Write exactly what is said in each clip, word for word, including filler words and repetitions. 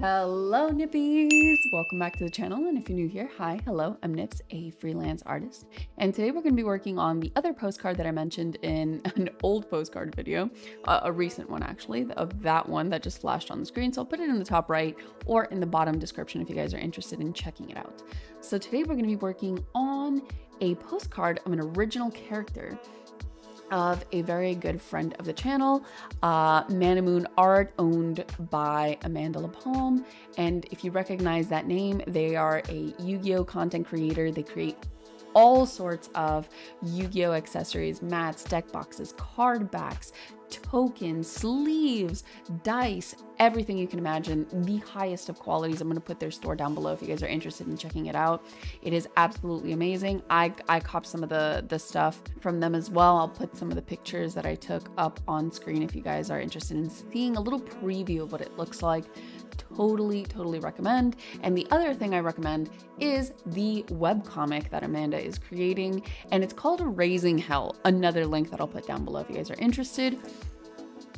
Hello Nippies! Welcome back to the channel, and if you're new here, hi, hello, I'm Nips, a freelance artist, and today we're going to be working on the other postcard that I mentioned in an old postcard video, uh, a recent one actually, of that one that just flashed on the screen, so I'll put it in the top right or in the bottom description if you guys are interested in checking it out. So today we're going to be working on a postcard of an original character of a very good friend of the channel, uh, ManaMoon Art, owned by Amanda La Palm. And if you recognize that name, they are a Yu-Gi-Oh! Content creator. They create all sorts of Yu-Gi-Oh! Accessories, mats, deck boxes, card backs, tokens, sleeves, dice, everything you can imagine, the highest of qualities. I'm going to put their store down below if you guys are interested in checking it out. It is absolutely amazing. I, I copped some of the, the stuff from them as well. I'll put some of the pictures that I took up on screen if you guys are interested in seeing a little preview of what it looks like. Totally, totally recommend. And the other thing I recommend is the webcomic that Amanda is creating, and it's called Raising Hell. Another link that I'll put down below if you guys are interested.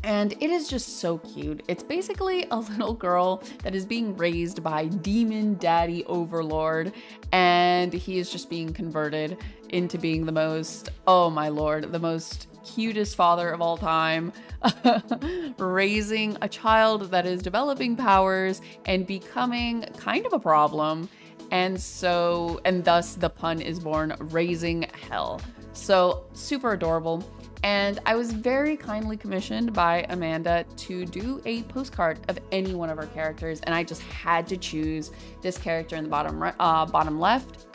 And it is just so cute. It's basically a little girl that is being raised by Demon Daddy Overlord, and he is just being converted into being the most, oh my lord, the most cutest father of all time, raising a child that is developing powers and becoming kind of a problem. And so, and thus the pun is born, Raising Hell. So super adorable. And I was very kindly commissioned by Amanda to do a postcard of any one of her characters. And I just had to choose this character in the bottom right, uh, bottom left,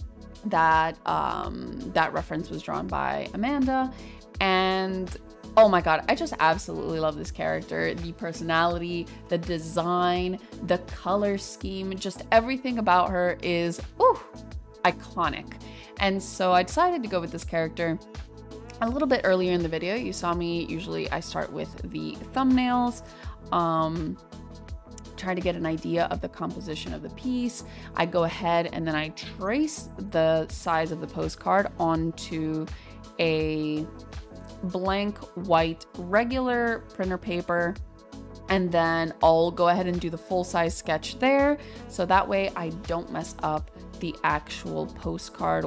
that, um, that reference was drawn by Amanda. And oh my god, I just absolutely love this character. The personality, the design, the color scheme, just everything about her is ooh, iconic. And so I decided to go with this character. A little bit earlier in the video, you saw me, usually I start with the thumbnails, um, try to get an idea of the composition of the piece. I go ahead and then I trace the size of the postcard onto a blank white regular printer paper, and then I'll go ahead and do the full-size sketch there, so that way I don't mess up the actual postcard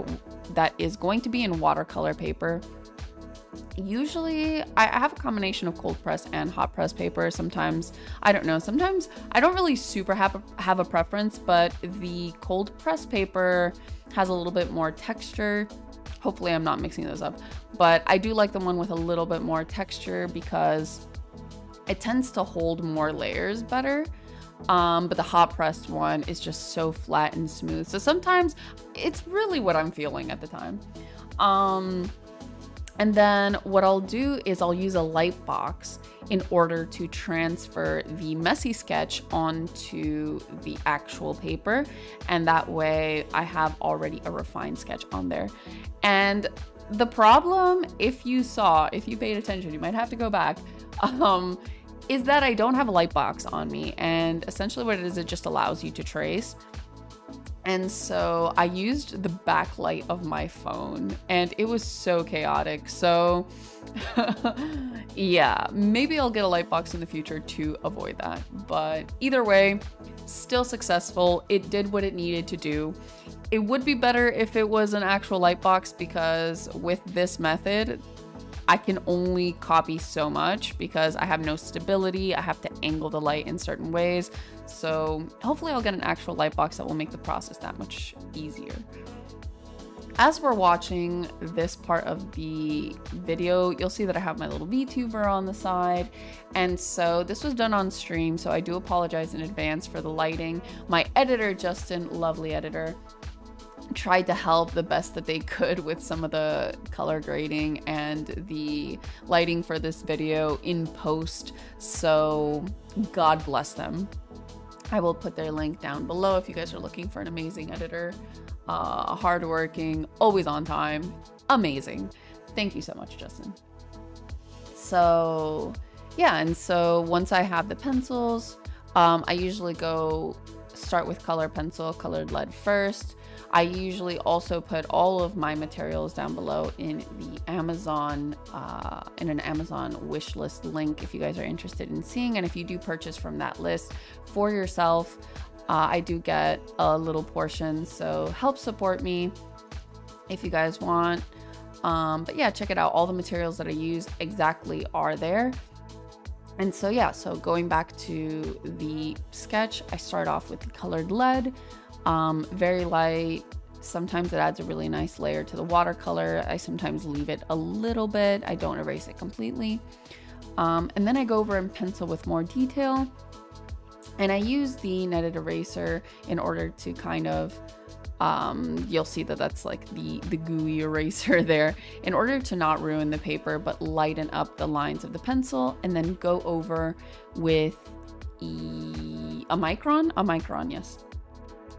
that is going to be in watercolor paper. Usually I have a combination of cold press and hot press paper. Sometimes I don't know, sometimes I don't really super have a, have a preference, but the cold press paper has a little bit more texture. Hopefully I'm not mixing those up, but I do like the one with a little bit more texture because it tends to hold more layers better. Um, but the hot pressed one is just so flat and smooth. So sometimes it's really what I'm feeling at the time. Um, and then what I'll do is I'll use a light box in order to transfer the messy sketch onto the actual paper. And that way I have already a refined sketch on there. And the problem, if you saw, if you paid attention, you might have to go back, um, is that I don't have a light box on me. And essentially what it is, it just allows you to trace. And so I used the backlight of my phone, and it was so chaotic. So yeah, maybe I'll get a light box in the future to avoid that. But either way, still successful. It did what it needed to do. It would be better if it was an actual light box, because with this method, I can only copy so much because I have no stability. I have to angle the light in certain ways. So hopefully I'll get an actual light box that will make the process that much easier. As we're watching this part of the video, you'll see that I have my little VTuber on the side. And so this was done on stream, so I do apologize in advance for the lighting. My editor, Justin, lovely editor, tried to help the best that they could with some of the color grading and the lighting for this video in post, so God bless them. I will put their link down below if you guys are looking for an amazing editor, uh, hardworking, always on time, amazing. Thank you so much, Justin. So yeah, and so once I have the pencils, um, I usually go start with color pencil, colored lead first. I usually also put all of my materials down below in the Amazon, uh, in an Amazon wish list link if you guys are interested in seeing. And if you do purchase from that list for yourself, uh, I do get a little portion, so help support me if you guys want. Um, but yeah, check it out. All the materials that I use exactly are there. And so yeah, so going back to the sketch, I start off with the colored lead. Um, very light. Sometimes it adds a really nice layer to the watercolor. I sometimes leave it a little bit. I don't erase it completely. Um, and then I go over and pencil with more detail. And I use the netted eraser in order to kind of, um, you'll see that that's like the, the gooey eraser there, in order to not ruin the paper, but lighten up the lines of the pencil, and then go over with e a micron, a micron, yes.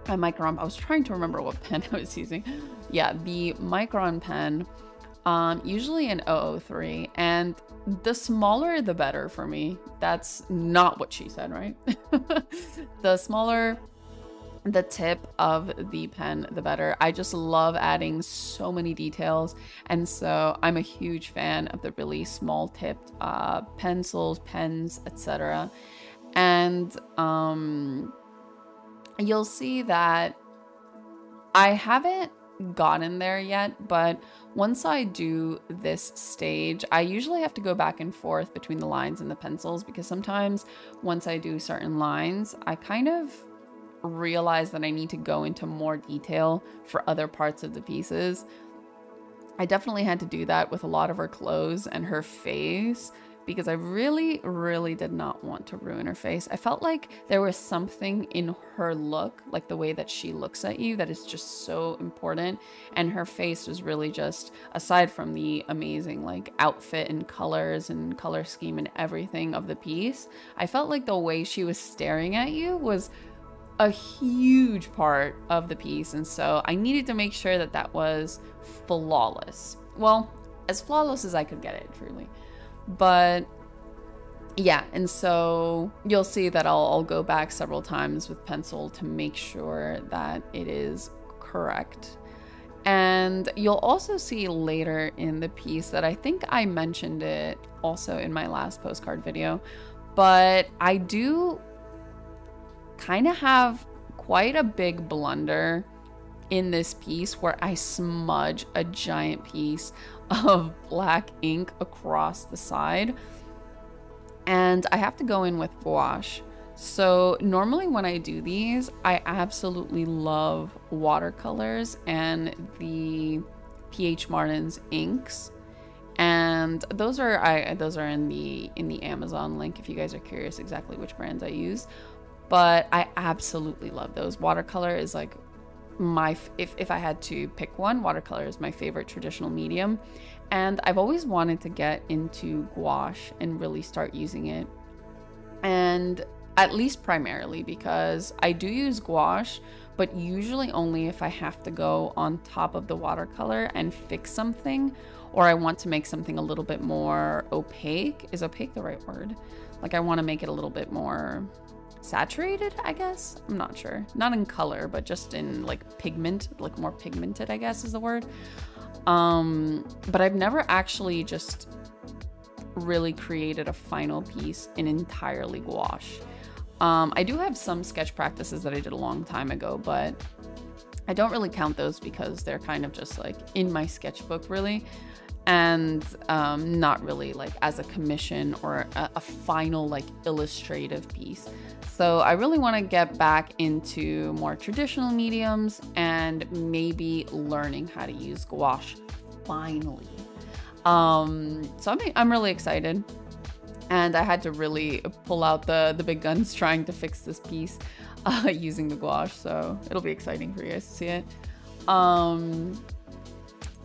A micron, I was trying to remember what pen I was using. Yeah, the micron pen, um, usually an oh oh three, and the smaller the better for me. That's not what she said, right? The smaller the tip of the pen, the better. I just love adding so many details, and so I'm a huge fan of the really small tipped uh, pencils, pens, et cetera. And um, you'll see that I haven't gotten there yet, but once I do this stage, I usually have to go back and forth between the lines and the pencils, because sometimes once I do certain lines, I kind of realize that I need to go into more detail for other parts of the pieces. I definitely had to do that with a lot of her clothes and her face, because I really, really did not want to ruin her face. I felt like there was something in her look, like the way that she looks at you, that is just so important. And her face was really just, aside from the amazing like outfit and colors and color scheme and everything of the piece, I felt like the way she was staring at you was a huge part of the piece. And so I needed to make sure that that was flawless. Well, as flawless as I could get it, truly. But yeah, and so you'll see that I'll, I'll go back several times with pencil to make sure that it is correct. And you'll also see later in the piece that I think I mentioned it also in my last postcard video, but I do kind of have quite a big blunder in this piece where I smudge a giant piece of black ink across the side, and I have to go in with gouache. So normally when I do these, I absolutely love watercolors and the P H Martin's inks, and those are I those are in the in the Amazon link if you guys are curious exactly which brands I use. But I absolutely love those. Watercolor is like my, if, if I had to pick one, watercolor is my favorite traditional medium. And I've always wanted to get into gouache and really start using it. And at least primarily because I do use gouache, but usually only if I have to go on top of the watercolor and fix something, or I want to make something a little bit more opaque. Is opaque the right word? Like I want to make it a little bit more saturated, I guess? I'm not sure. Not in color, but just in like pigment, like more pigmented, I guess is the word. Um, but I've never actually just really created a final piece in entirely gouache. Um, I do have some sketch practices that I did a long time ago, but I don't really count those because they're kind of just like in my sketchbook really, and um, not really like as a commission or a, a final like illustrative piece. So I really want to get back into more traditional mediums and maybe learning how to use gouache finally. Um, so I'm, I'm really excited, and I had to really pull out the, the big guns trying to fix this piece uh, using the gouache. So it'll be exciting for you guys to see it. Um,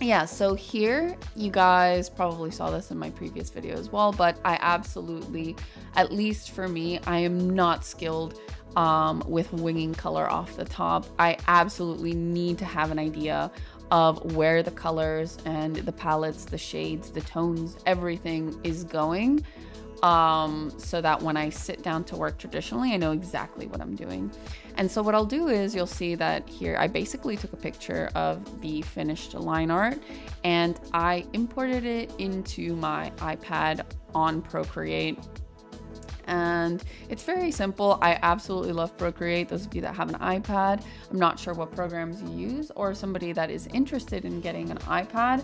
Yeah, so here, you guys probably saw this in my previous video as well, but I absolutely, at least for me, I am not skilled um, with winging color off the top. I absolutely need to have an idea of where the colors and the palettes, the shades, the tones, everything is going um, so that when I sit down to work traditionally, I know exactly what I'm doing. And so what I'll do is, you'll see that here, I basically took a picture of the finished line art and I imported it into my iPad on Procreate. And it's very simple. I absolutely love Procreate. Those of you that have an iPad, I'm not sure what programs you use, or somebody that is interested in getting an iPad,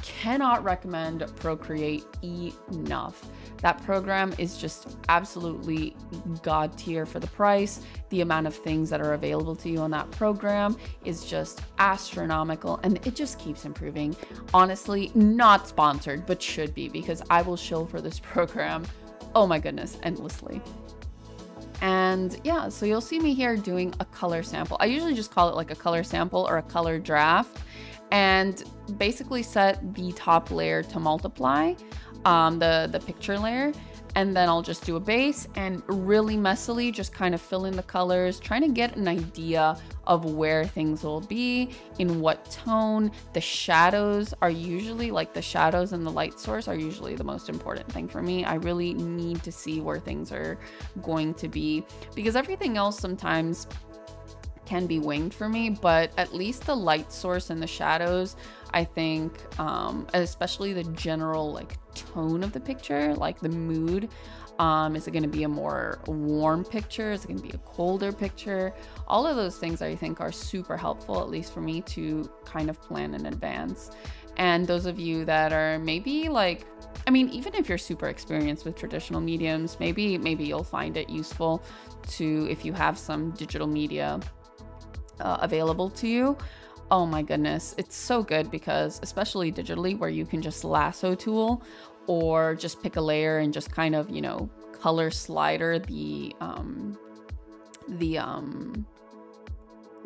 cannot recommend Procreate enough. That program is just absolutely God tier for the price. The amount of things that are available to you on that program is just astronomical, and it just keeps improving. Honestly, not sponsored, but should be, because I will shill for this program, oh my goodness, endlessly. And yeah, so you'll see me here doing a color sample. I usually just call it like a color sample or a color draft, and basically set the top layer to multiply, um, the, the picture layer. And then I'll just do a base and really messily just kind of fill in the colors, trying to get an idea of where things will be, in what tone. The shadows are usually, like the shadows and the light source are usually the most important thing for me. I really need to see where things are going to be, because everything else sometimes can be winged for me, but at least the light source and the shadows, I think, um, especially the general like tone of the picture, like the mood, um, is it going to be a more warm picture? Is it going to be a colder picture? All of those things I think are super helpful, at least for me, to kind of plan in advance. And those of you that are maybe like, I mean, even if you're super experienced with traditional mediums, maybe, maybe you'll find it useful to, if you have some digital media Uh, available to you. Oh my goodness, it's so good, because especially digitally, where you can just lasso tool or just pick a layer and just kind of, you know, color slider the um the um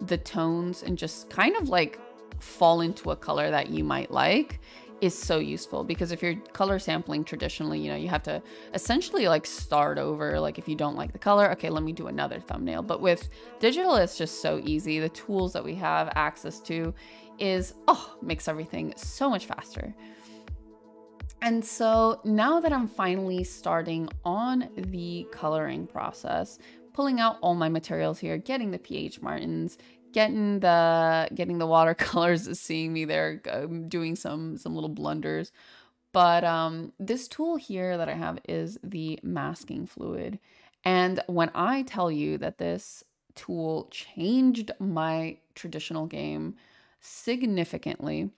the tones and just kind of like fall into a color that you might like, is so useful. Because if you're color sampling traditionally, you know, you have to essentially like start over. Like if you don't like the color, okay, let me do another thumbnail. But with digital, it's just so easy. The tools that we have access to is, oh, makes everything so much faster. And so now that I'm finally starting on the coloring process, pulling out all my materials here, getting the P H Martin's, Getting the getting the watercolors is seeing me there doing some some little blunders, but um, this tool here that I have is the masking fluid, and when I tell you that this tool changed my traditional game significantly,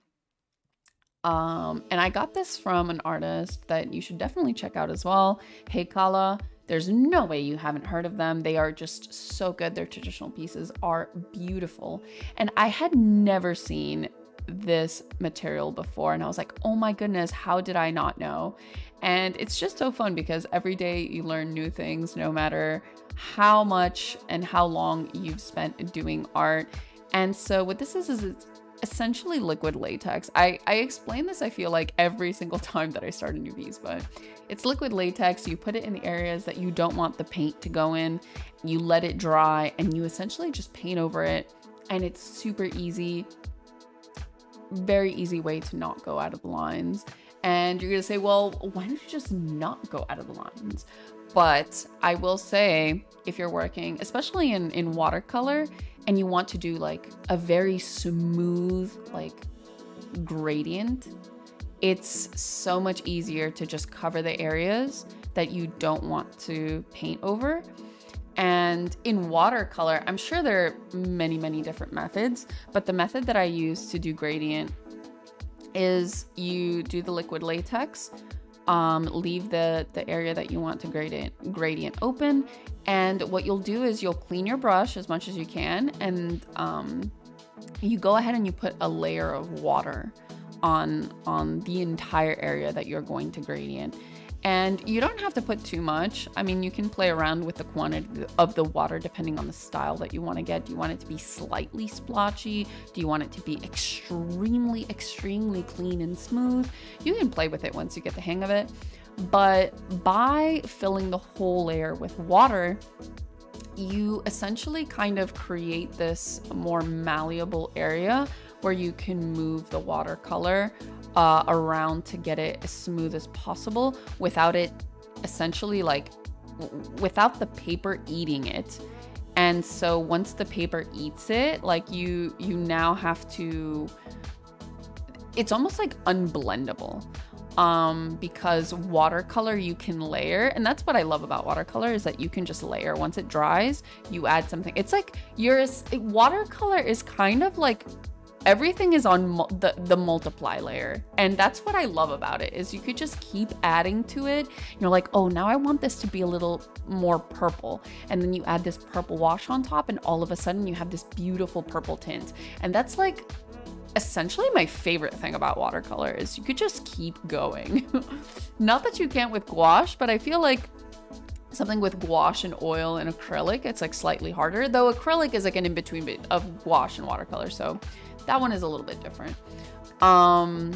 um, and I got this from an artist that you should definitely check out as well, Heikala. There's no way you haven't heard of them. They are just so good. Their traditional pieces are beautiful. And I had never seen this material before. And I was like, oh my goodness, how did I not know? And it's just so fun, because every day you learn new things, no matter how much and how long you've spent doing art. And so what this is, is it's essentially liquid latex. I, I explain this, I feel like, every single time that I start a new piece, but it's liquid latex. You put it in the areas that you don't want the paint to go in, you let it dry, and you essentially just paint over it. And it's super easy, very easy way to not go out of the lines. And you're gonna say, well, why don't you just not go out of the lines? But I will say, if you're working, especially in, in watercolor, and you want to do like a very smooth, like gradient, it's so much easier to just cover the areas that you don't want to paint over. And in watercolor, I'm sure there are many, many different methods, but the method that I use to do gradient is you do the liquid latex, um, leave the, the area that you want to gradient, gradient open. And what you'll do is you'll clean your brush as much as you can. And um, you go ahead and you put a layer of water on, on the entire area that you're going to gradient. And you don't have to put too much. I mean, you can play around with the quantity of the water depending on the style that you want to get. Do you want it to be slightly splotchy? Do you want it to be extremely, extremely clean and smooth? You can play with it once you get the hang of it. But by filling the whole layer with water, you essentially kind of create this more malleable area where you can move the watercolor uh, around to get it as smooth as possible without it essentially like without the paper eating it. And so once the paper eats it, like you, you now have to, it's almost like unblendable, um, because watercolor you can layer. And that's what I love about watercolor is that you can just layer. Once it dries, you add something. It's like yours, watercolor is kind of like everything is on the, the multiply layer. And that's what I love about it is you could just keep adding to it. You're like, oh, now I want this to be a little more purple. And then you add this purple wash on top and all of a sudden you have this beautiful purple tint. And that's like essentially my favorite thing about watercolor is you could just keep going. Not that you can't with gouache, but I feel like something with gouache and oil and acrylic, it's like slightly harder, though acrylic is like an in-between bit of gouache and watercolor. So that one is a little bit different. Um,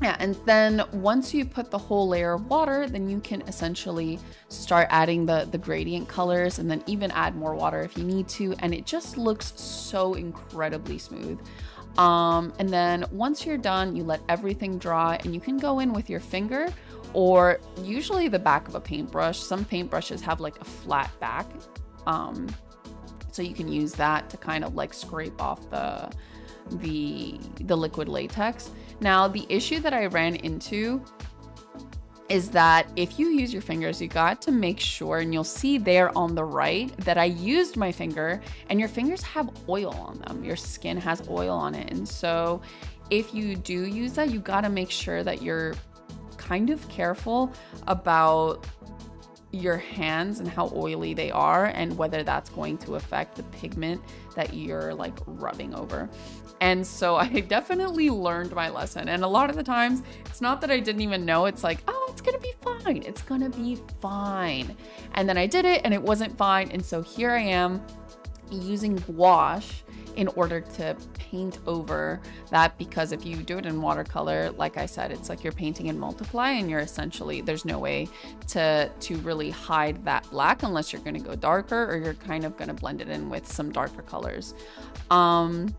yeah, and then once you put the whole layer of water, then you can essentially start adding the, the gradient colors and then even add more water if you need to. And it just looks so incredibly smooth. Um, and then once you're done, you let everything dry and you can go in with your finger or usually the back of a paintbrush. Some paintbrushes have like a flat back. Um, so you can use that to kind of like scrape off the, the the liquid latex. Now the issue that I ran into is that if you use your fingers, you got to make sure, and you'll see there on the right that I used my finger, and your fingers have oil on them. Your skin has oil on it. And so if you do use that, you got to make sure that you're kind of careful about your hands and how oily they are and whether that's going to affect the pigment that you're like rubbing over. And so I definitely learned my lesson. And a lot of the times it's not that I didn't even know. It's like, oh, it's gonna be fine. It's gonna be fine. And then I did it and it wasn't fine. And so here I am using gouache in order to paint over that, because if you do it in watercolor, like I said, it's like you're painting in multiply and you're essentially, there's no way to, to really hide that black unless you're gonna go darker or you're kind of gonna blend it in with some darker colors. Um,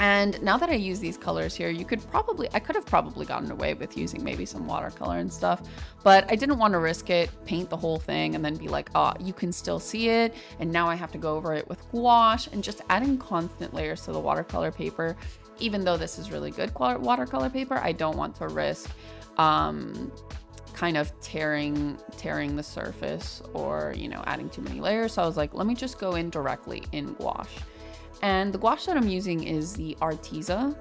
and now that I use these colors here, you could probably, I could have probably gotten away with using maybe some watercolor and stuff, but I didn't want to risk it, paint the whole thing and then be like, oh, you can still see it. And now I have to go over it with gouache and just adding constant layers to the watercolor paper. Even though this is really good watercolor paper, I don't want to risk um, kind of tearing, tearing the surface or, you know, adding too many layers. So I was like, let me just go in directly in gouache. And the gouache that I'm using is the Arteza.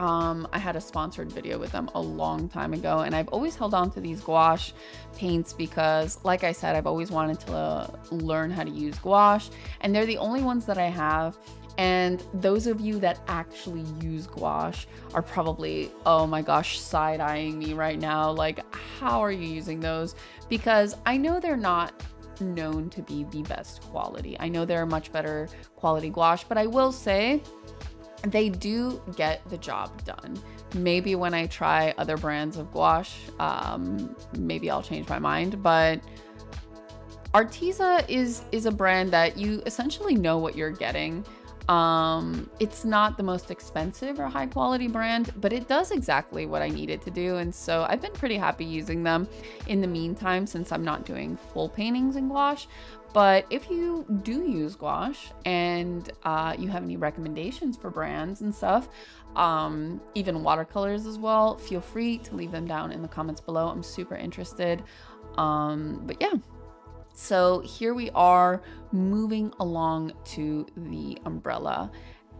Um, I had a sponsored video with them a long time ago, and I've always held on to these gouache paints because, like I said, I've always wanted to uh, learn how to use gouache, and they're the only ones that I have. And those of you that actually use gouache are probably, oh my gosh, side-eyeing me right now. Like, how are you using those? Because I know they're not known to be the best quality. I know there are much better quality gouache, but I will say they do get the job done. Maybe when I try other brands of gouache, um, maybe I'll change my mind, but Arteza is, is a brand that you essentially know what you're getting. Um, it's not the most expensive or high quality brand, but it does exactly what I need it to do. And so I've been pretty happy using them in the meantime, since I'm not doing full paintings in gouache. But if you do use gouache and uh, you have any recommendations for brands and stuff, um, even watercolors as well, feel free to leave them down in the comments below. I'm super interested. Um, but yeah. So here we are moving along to the umbrella,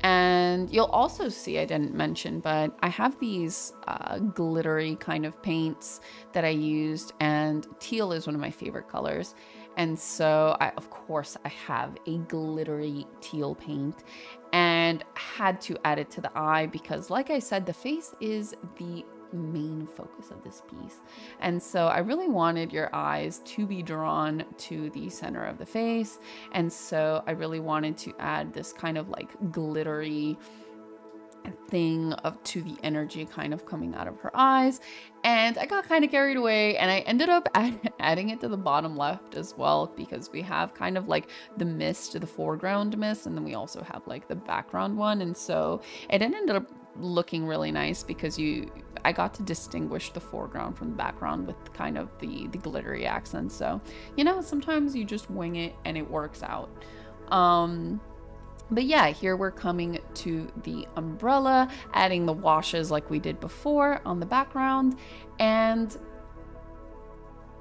and you'll also see, I didn't mention, but I have these uh, glittery kind of paints that I used, and teal is one of my favorite colors. And so I, of course, I have a glittery teal paint and had to add it to the eye because, like I said, the face is the main focus of this piece. And so I really wanted your eyes to be drawn to the center of the face. And so I really wanted to add this kind of like glittery thing up to the energy kind of coming out of her eyes. And I got kind of carried away, and I ended up add adding it to the bottom left as well, because we have kind of like the mist, the foreground mist, and then we also have like the background one. And so it ended up looking really nice because you, I got to distinguish the foreground from the background with kind of the, the glittery accents. So, you know, sometimes you just wing it and it works out. Um, but yeah, here we're coming to the umbrella, adding the washes like we did before on the background. And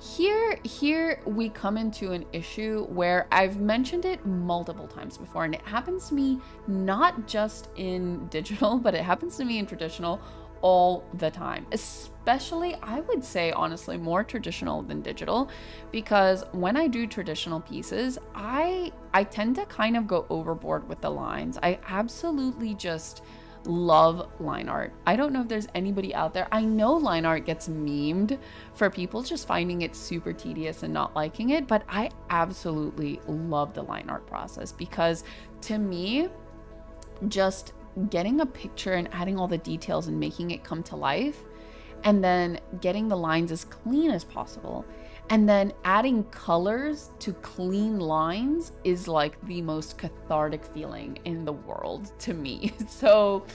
Here, here we come into an issue where I've mentioned it multiple times before, and it happens to me not just in digital, but it happens to me in traditional all the time. Especially, I would say, honestly, more traditional than digital, because when I do traditional pieces, I, I tend to kind of go overboard with the lines. I absolutely just love line art. I don't know if there's anybody out there. I know line art gets memed for people just finding it super tedious and not liking it, but I absolutely love the line art process, because to me, just getting a picture and adding all the details and making it come to life, and then getting the lines as clean as possible, and then adding colors to clean lines is like the most cathartic feeling in the world to me. So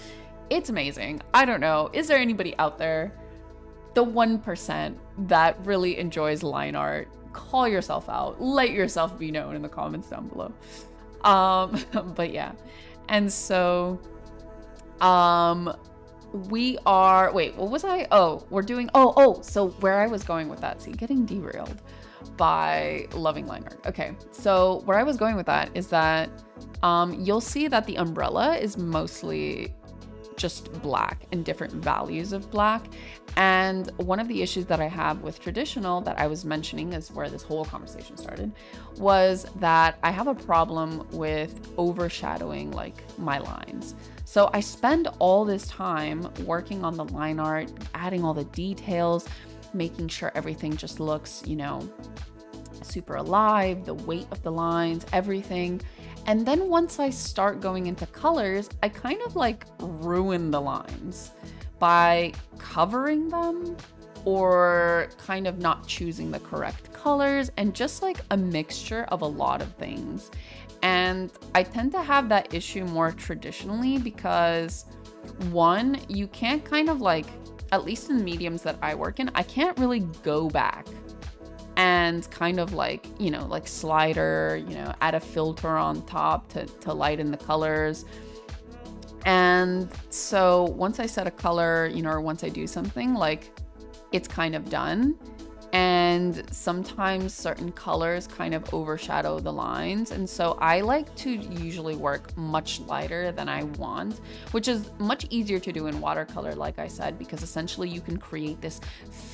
it's amazing. I don't know, is there anybody out there, the one percent that really enjoys line art? Call yourself out, let yourself be known in the comments down below. Um, but yeah, and so, um, we are, wait, what was I? Oh, we're doing, oh, oh, so where I was going with that, see, getting derailed by loving line art. Okay, so where I was going with that is that um, you'll see that the umbrella is mostly just black and different values of black. And one of the issues that I have with traditional that I was mentioning is where this whole conversation started, was that I have a problem with overshadowing like my lines. So I spend all this time working on the line art, adding all the details, making sure everything just looks, you know, super alive, the weight of the lines, everything. And then once I start going into colors, I kind of like ruin the lines by covering them or kind of not choosing the correct colors, and just like a mixture of a lot of things. And I tend to have that issue more traditionally because, one, you can't kind of like, at least in the mediums that I work in, I can't really go back and kind of like, you know, like slider, you know, add a filter on top to, to lighten the colors. And so once I set a color, you know, or once I do something, like it's kind of done. And sometimes certain colors kind of overshadow the lines. And so I like to usually work much lighter than I want, which is much easier to do in watercolor, like I said, because essentially you can create this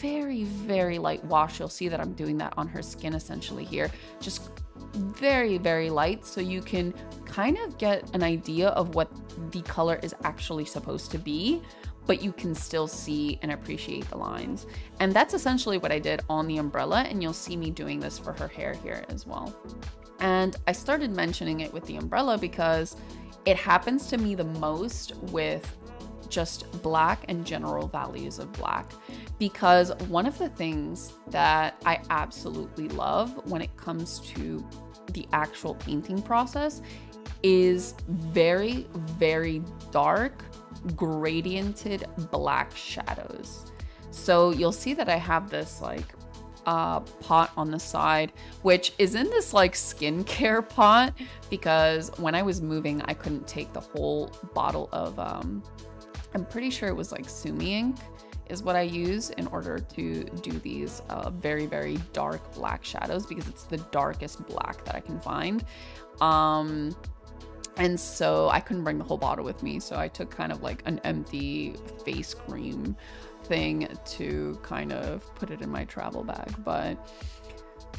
very, very light wash. You'll see that I'm doing that on her skin essentially here, just very, very light. So you can kind of get an idea of what the color is actually supposed to be, but you can still see and appreciate the lines. And that's essentially what I did on the umbrella, and you'll see me doing this for her hair here as well. And I started mentioning it with the umbrella because it happens to me the most with just black and general values of black, because one of the things that I absolutely love when it comes to the actual painting process is very, very dark, gradiented black shadows. So you'll see that I have this like uh, pot on the side, which is in this like skincare pot, because when I was moving, I couldn't take the whole bottle of, um, I'm pretty sure it was like Sumi ink is what I use in order to do these uh, very, very dark black shadows, because it's the darkest black that I can find. Um, And so I couldn't bring the whole bottle with me. So I took kind of like an empty face cream thing to kind of put it in my travel bag. But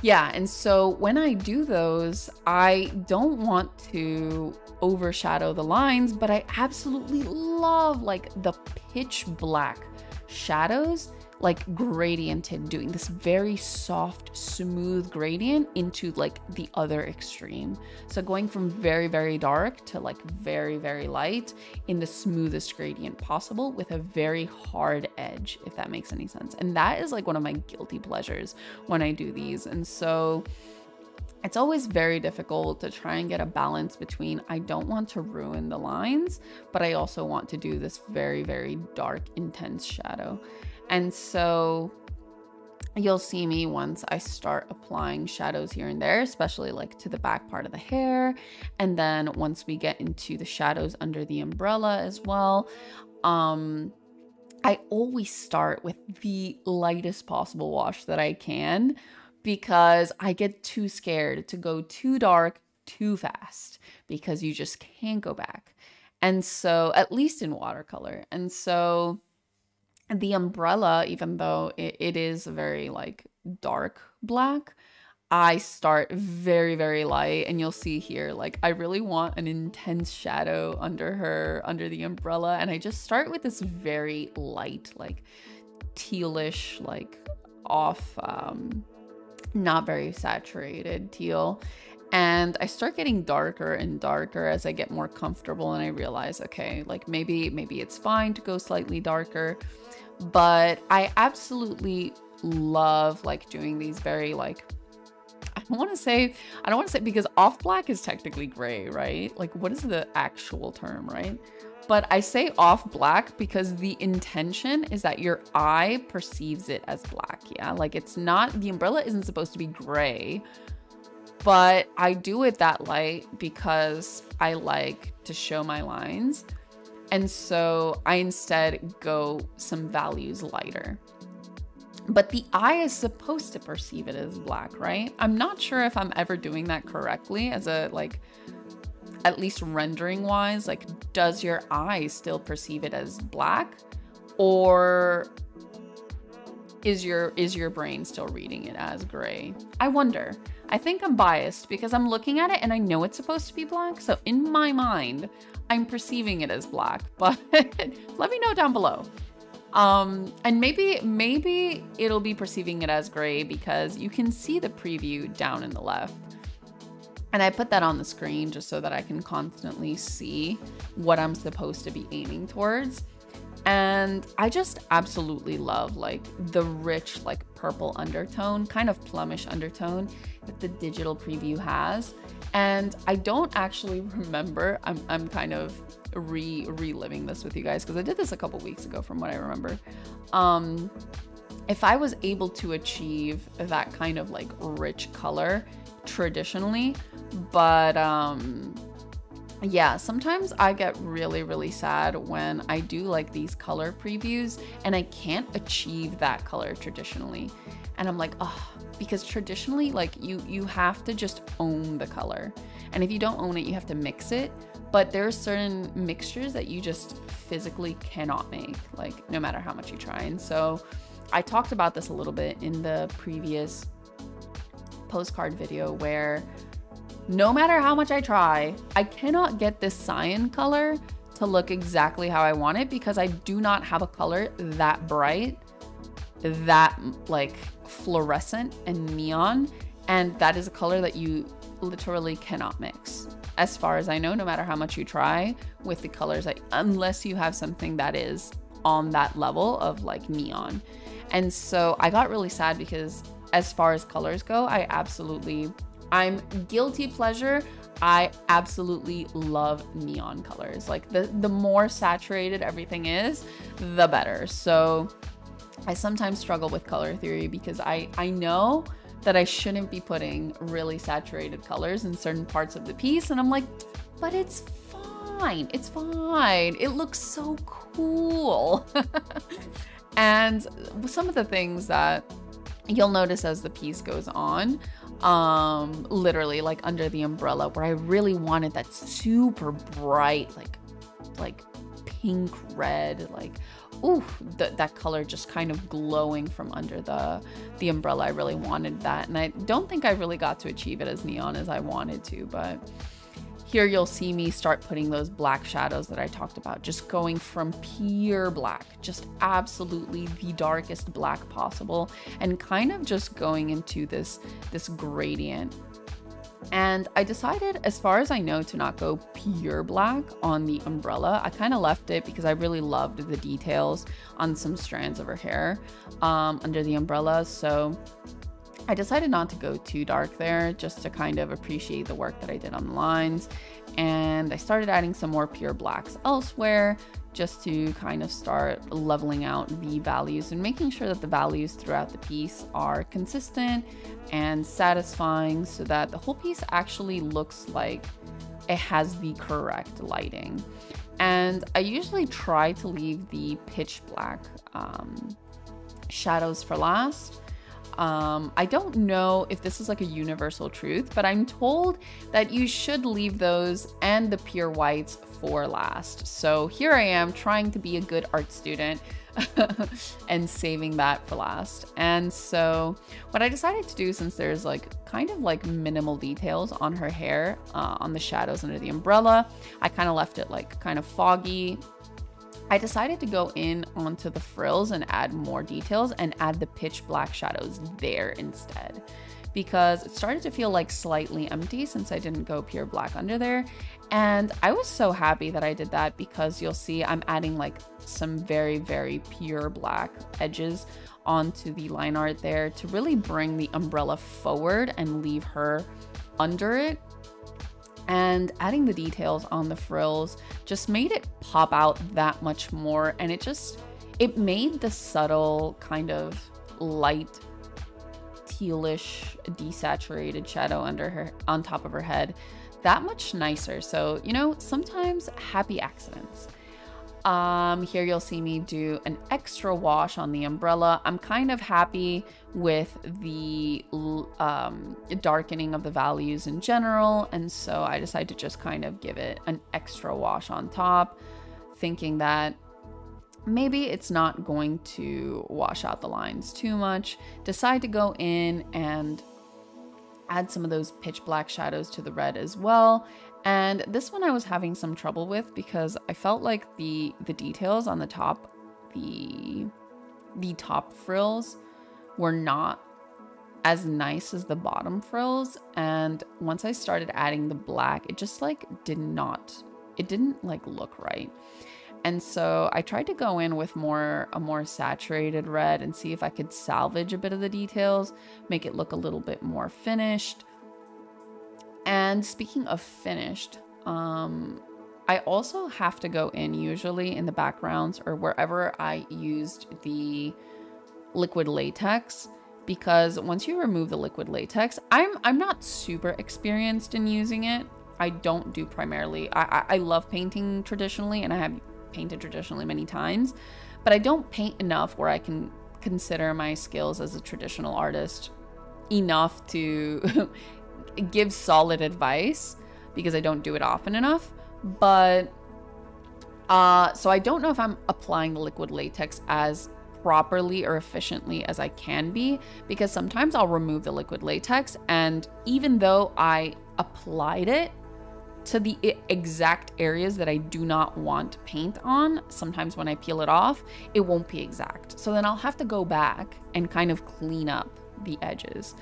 yeah, and so when I do those, I don't want to overshadow the lines, but I absolutely love like the pitch black shadows, like gradiented, doing this very soft, smooth gradient into like the other extreme. So going from very, very dark to like very, very light in the smoothest gradient possible with a very hard edge, if that makes any sense. And that is like one of my guilty pleasures when I do these. And so It's always very difficult to try and get a balance between I don't want to ruin the lines, but I also want to do this very, very dark, intense shadow. And so you'll see me once I start applying shadows here and there, especially like to the back part of the hair. And then once we get into the shadows under the umbrella as well, um, I always start with the lightest possible wash that I can, because I get too scared to go too dark too fast, because you just can't go back. And so, at least in watercolor. And so the umbrella, even though it, it is very like dark black, I start very, very light. And you'll see here, like I really want an intense shadow under her, under the umbrella. And I just start with this very light, like tealish, like off, um, not very saturated teal. And I start getting darker and darker as I get more comfortable, and I realize, okay, like maybe, maybe it's fine to go slightly darker. But I absolutely love like doing these very like, I don't want to say, I don't want to say, because off black is technically gray, right? Like what is the actual term, right? But I say off black because the intention is that your eye perceives it as black. Yeah, like it's not, the umbrella isn't supposed to be gray, but I do it that light because I like to show my lines. And so I instead go some values lighter. But the eye is supposed to perceive it as black, right? I'm not sure if I'm ever doing that correctly as a like, at least rendering wise, like does your eye still perceive it as black, or is your is your brain still reading it as gray? I wonder. I think I'm biased because I'm looking at it and I know it's supposed to be black. So in my mind, I'm perceiving it as black, but let me know down below. Um, and maybe, maybe it'll be perceiving it as gray because you can see the preview down in the left. And I put that on the screen just so that I can constantly see what I'm supposed to be aiming towards. And I just absolutely love like the rich, like purple undertone, kind of plumish undertone that the digital preview has. And I don't actually remember, I'm, I'm kind of re reliving this with you guys because I did this a couple weeks ago from what I remember. Um, if I was able to achieve that kind of like rich color traditionally, but um yeah, sometimes I get really really sad when I do like these color previews and I can't achieve that color traditionally, and I'm like, oh, because traditionally like you you have to just own the color, and if you don't own it you have to mix it, but there are certain mixtures that you just physically cannot make, like no matter how much you try. And so I talked about this a little bit in the previous postcard video where no matter how much I try, I cannot get this cyan color to look exactly how I want it because I do not have a color that bright, that like fluorescent and neon. And that is a color that you literally cannot mix. As far as I know, no matter how much you try with the colors, like, unless you have something that is on that level of like neon. And so I got really sad because as far as colors go, I absolutely, I'm guilty pleasure. I absolutely love neon colors. Like the, the more saturated everything is, the better. So I sometimes struggle with color theory because I, I know that I shouldn't be putting really saturated colors in certain parts of the piece. And I'm like, but it's fine. It's fine. It looks so cool. And some of the things that you'll notice as the piece goes on, um, literally like under the umbrella where I really wanted that super bright, like, like pink red, like, ooh, th that color just kind of glowing from under the, the umbrella. I really wanted that. And I don't think I really got to achieve it as neon as I wanted to, but here you'll see me start putting those black shadows that I talked about, just going from pure black, just absolutely the darkest black possible, and kind of just going into this, this gradient. And I decided, as far as I know, to not go pure black on the umbrella. I kind of left it because I really loved the details on some strands of her hair um, under the umbrella. So I decided not to go too dark there, just to kind of appreciate the work that I did on the lines. And I started adding some more pure blacks elsewhere, just to kind of start leveling out the values and making sure that the values throughout the piece are consistent and satisfying, so that the whole piece actually looks like it has the correct lighting. And I usually try to leave the pitch black um, shadows for last. Um, I don't know if this is like a universal truth, but I'm told that you should leave those and the pure whites for last. So here I am trying to be a good art student and saving that for last. And so what I decided to do, since there's like kind of like minimal details on her hair, uh, on the shadows under the umbrella, I kind of left it like kind of foggy. I decided to go in onto the frills and add more details and add the pitch black shadows there instead, because it started to feel like slightly empty since I didn't go pure black under there. And I was so happy that I did that, because you'll see I'm adding like some very, very pure black edges onto the line art there to really bring the umbrella forward and leave her under it. And adding the details on the frills just made it pop out that much more, and it just, it made the subtle kind of light tealish desaturated shadow under her, on top of her head, that much nicer. So, you know, sometimes happy accidents. Um, here you'll see me do an extra wash on the umbrella. I'm kind of happy with the um, darkening of the values in general, and so I decided to just kind of give it an extra wash on top, thinking that maybe it's not going to wash out the lines too much. Decide to go in and add some of those pitch black shadows to the red as well. And this one I was having some trouble with, because I felt like the the details on the top, the the top frills were not as nice as the bottom frills. And once I started adding the black, it just like did not, it didn't like look right. And so I tried to go in with more a more saturated red and see if I could salvage a bit of the details, make it look a little bit more finished. And speaking of finished, um, I also have to go in usually in the backgrounds or wherever I used the liquid latex, because once you remove the liquid latex, I'm, I'm not super experienced in using it. I don't do primarily, I, I, I love painting traditionally, and I have painted traditionally many times, but I don't paint enough where I can consider my skills as a traditional artist enough to give solid advice, because I don't do it often enough. But uh so I don't know if I'm applying the liquid latex as properly or efficiently as I can be, because sometimes I'll remove the liquid latex, and even though I applied it to the exact areas that I do not want paint on, sometimes when I peel it off, it won't be exact. So then I'll have to go back and kind of clean up the edges.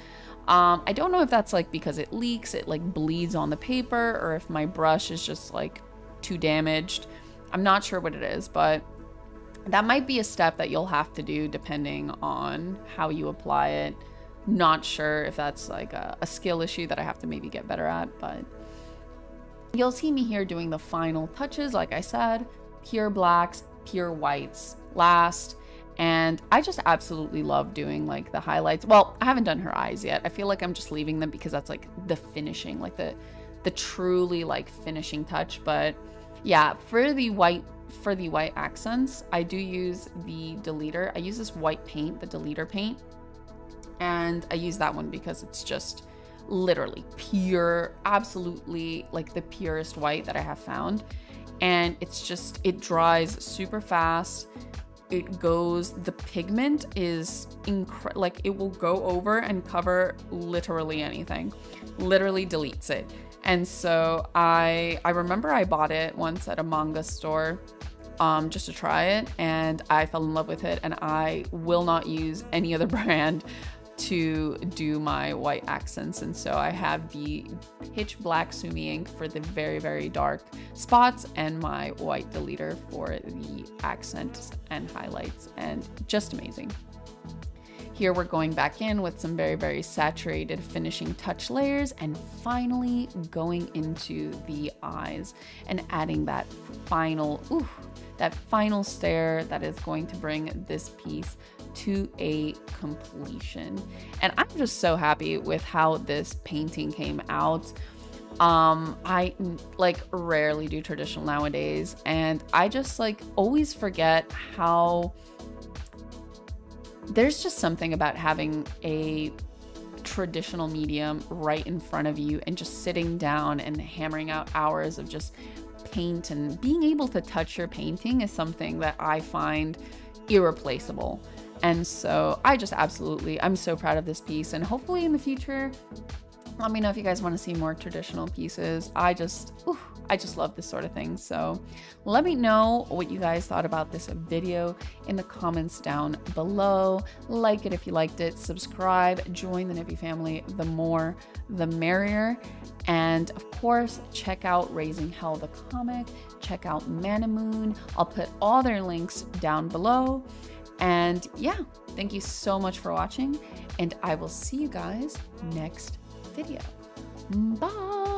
Um, I don't know if that's like because it leaks, it like bleeds on the paper, or if my brush is just like too damaged. I'm not sure what it is, but that might be a step that you'll have to do depending on how you apply it. Not sure if that's like a, a skill issue that I have to maybe get better at, but you'll see me here doing the final touches. Like I said, pure blacks, pure whites last. And I just absolutely love doing like the highlights. Well, I haven't done her eyes yet. I feel like I'm just leaving them because that's like the finishing, like the the truly like finishing touch. But yeah, for the white for the white accents, I do use the Deleter. I use this white paint, the Deleter paint. And I use that one because it's just literally pure, absolutely like the purest white that I have found. And it's just, it dries super fast. It goes, the pigment is incre- like it will go over and cover literally anything, literally deletes it. And so I I remember I bought it once at a manga store um, just to try it, and I fell in love with it, and I will not use any other brand to do my white accents. And so I have the pitch black Sumi ink for the very, very dark spots, and my white Deleter for the accents and highlights, and just amazing. Here we're going back in with some very, very saturated finishing touch layers, and finally going into the eyes and adding that final, ooh, that final stare that is going to bring this piece to a completion. And I'm just so happy with how this painting came out. Um, I like rarely do traditional nowadays, and I just like always forget how there's just something about having a traditional medium right in front of you and just sitting down and hammering out hours of just paint and being able to touch your painting is something that I find irreplaceable. And so I just absolutely, I'm so proud of this piece, and hopefully in the future, let me know if you guys want to see more traditional pieces. I just, ooh, I just love this sort of thing. So let me know what you guys thought about this video in the comments down below. Like it if you liked it, subscribe, join the Nippy family. The more, the merrier. And of course, check out Raising Hell the comic, check out ManaMoon. I'll put all their links down below. And yeah, thank you so much for watching, and I will see you guys next time video. Bye!